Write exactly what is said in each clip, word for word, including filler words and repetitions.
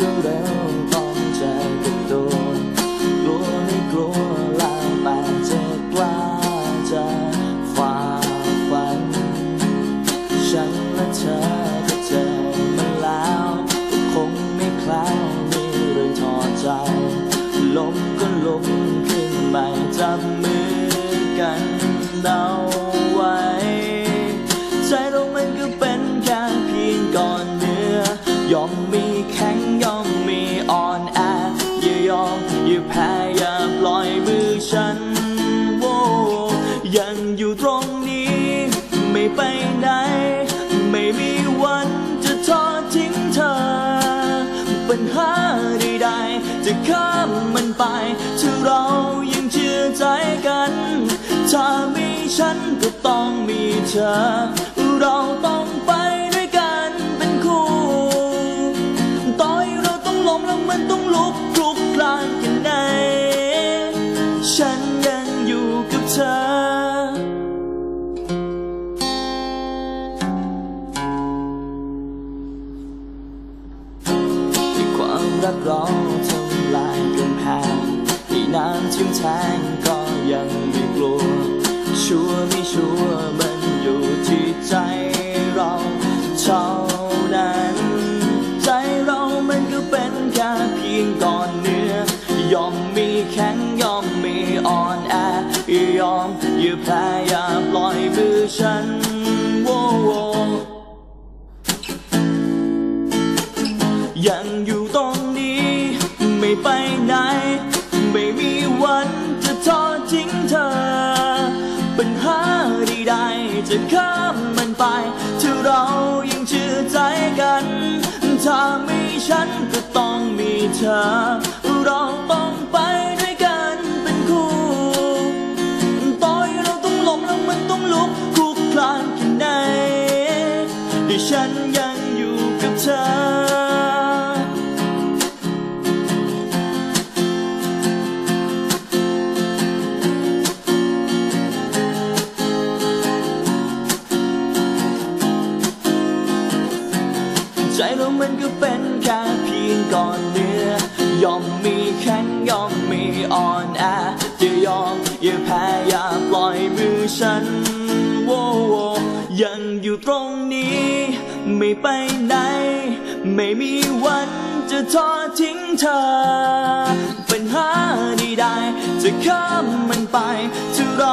ก็แล้วต้องใจกับตัวกลัวไม่กลัวแล้วแต่จะกล้าจะฝ่าฟันฉันและเธอก็เจอมาแล้วคงไม่คล้ายมีเรื่องท้อใจล้มก็ล้มขึ้นใหม่จับมือกันเอาไว้ใจเรามันก็เป็นแค่เพียงก่อนเนื้อยอมมีแข็งยอมมีอ่อนแออย่ายอมอย่าแพ้อย่าปล่อยมือฉันโว้ยังอยู่ตรงนี้ไม่ไปไหนไม่มีวันจะทอดทิ้งเธอปัญหาใดๆจะข้ามมันไปถ้าเรายังเชื่อใจกันถ้ามีฉันก็ต้องมีเธอเราต้องไปด้วยกันเป็นคู่ต่อให้เราต้องล้มแล้วมันต้องลุกคลุกคลานกันไหนฉันยังอยู่กับเธอที่ความรักเราทำลายกำแพงที่น้ำทิ่มแทงก็ยังไม่กลัวชัวร์ไม่ชัวร์มันอยู่ที่ใจเราเท่านั้นใจเรามันก็เป็นแค่เพียงก่อนเนื้อยอมมีแข็งยอมมีอ่อนแออย่ายอมอย่าแพ้อย่าปล่อยมือฉันโว้ยังอยู่ตรงนี้ไม่ไปไหนไม่มีวันจะทอดทิ้งเธอปัญหาใดๆจะข้ามมันไปถ้าเรายังเชื่อใจกันถ้ามีฉันก็ต้องมีเธอเราต้องไปด้วยกันเป็นคู่ต่อให้เราต้องล้มแล้วมันต้องลุกคลุกคลานกันไหนแต่ฉันยังอยู่กับเธอใจเรามันก็เป็นแค่เพียงก่อนเนื้อยอมมีแข็งยอมมีอ่อนแอจะยอมอย่าแพ้อย่าปล่อยมือฉันโว้ยังอยู่ตรงนี้ไม่ไปไหนไม่มีวันจะทอดทิ้งเธอปัญหาใดๆจะข้ามมันไปถ้าเรา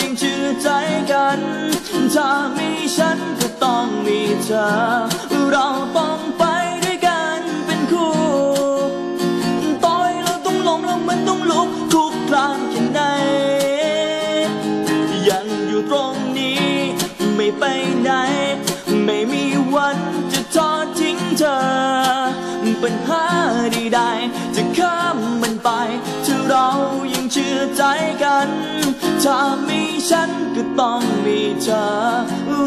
ยังเชื่อใจกันถ้ามีฉันก็ต้องมีเธอเราต้องไปด้วยกันเป็นคู่ต่อให้เราต้องล้มแล้วมันต้องลุกคลุกคลานแค่ไหนยังอยู่ตรงนี้ไม่ไปไหนไม่มีวันจะทอดทิ้งเธอปัญหาใดๆจะข้ามมันไปถ้าเรายังเชื่อใจกันถ้ามีฉันก็ต้องมีเธอ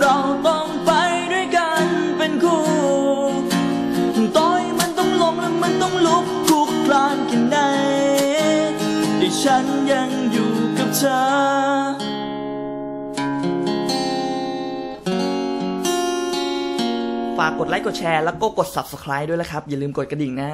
เราต้องไปด้วยกันเป็นคู่ต่อให้มันต้องล้มแล้วมันต้องลุกคลุกคลานแค่ไหนแต่ฉันยังอยู่กับเธอฝากกดไลค์กดแชร์แล้วก็กด ซับสไครบ์ ด้วยนะครับอย่าลืมกดกระดิ่งนะ